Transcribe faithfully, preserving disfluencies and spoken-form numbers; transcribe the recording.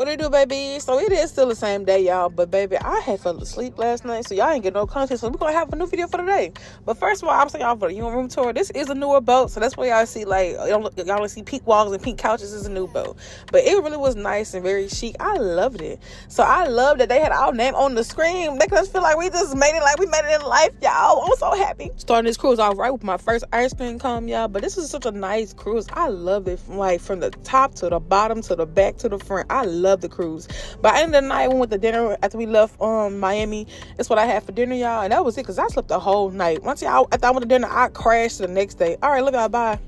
What it do, baby? So it is still the same day, y'all. But baby, I had fell asleep last night, so y'all ain't get no content. So we're gonna have a new video for today. But first of all, I'm saying y'all for the Union Room Tour. This is a newer boat, so that's why y'all see like y'all don't see pink walls and pink couches. Is a new boat, but it really was nice and very chic. I loved it. So I love that they had our name on the screen. They us feel like we just made it, like we made it in life, y'all. I'm so happy. Starting this cruise off right with my first ice cream cone, y'all. But this is such a nice cruise. I love it, from, like from the top to the bottom to the back to the front. I love. Love the cruise. By the end of the night, we went to dinner after we left um Miami. That's what I had for dinner, y'all, and that was it because I slept the whole night. Once y'all, after I went to dinner, I crashed the next day. All right, look, y'all, bye.